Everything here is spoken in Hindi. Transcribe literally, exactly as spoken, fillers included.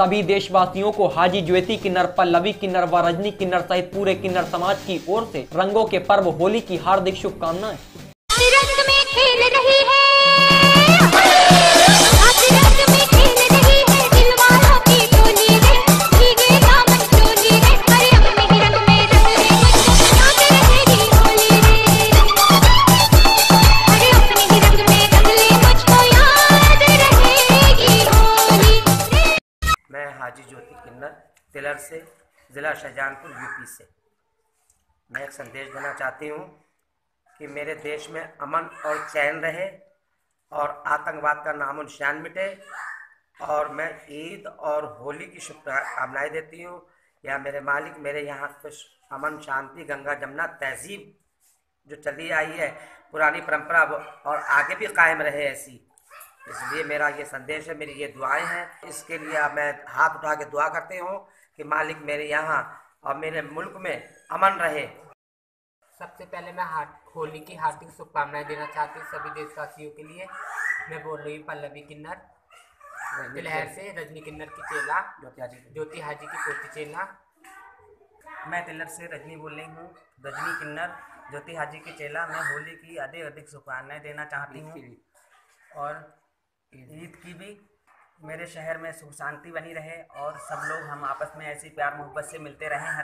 सभी देशवासियों को हाजी ज्योति किन्नर, पल्लवी किन्नर व रजनी किन्नर सहित पूरे किन्नर समाज की ओर से रंगों के पर्व होली की हार्दिक शुभकामनाएं। हाजी ज्योति किन्नर तिलर से, ज़िला शाहजहानपुर, यूपी से मैं एक संदेश देना चाहती हूँ कि मेरे देश में अमन और चैन रहे और आतंकवाद का नामो निशान मिटे। और मैं ईद और होली की शुभकामनाएँ देती हूँ। या मेरे मालिक, मेरे यहाँ कुछ अमन, शांति, गंगा जमना तहजीब जो चली आई है, पुरानी परंपरा, और आगे भी कायम रहे ऐसी। इसलिए मेरा ये संदेश है, मेरी ये दुआएं हैं। इसके लिए मैं हाथ उठा के दुआ करती हूँ कि मालिक मेरे यहाँ और मेरे मुल्क में अमन रहे। सबसे पहले मैं होली की हार्दिक शुभकामनाएं देना चाहती हूँ सभी देशवासियों के लिए। मैं बोल रही हूँ पल्लवी किन्नर तिलहर से, रजनी किन्नर की चेला, ज्योति हाजी की पोती चेला। मैं तिलर से रजनी बोल रही हूँ, रजनी किन्नर ज्योति हाजी की चेला। मैं होली की अधिक अधिक शुभकामनाएँ देना चाहती हूँ और ईद की भी। मेरे शहर में सुख शांति बनी रहे और सब लोग हम आपस में ऐसी प्यार मोहब्बत से मिलते रहें।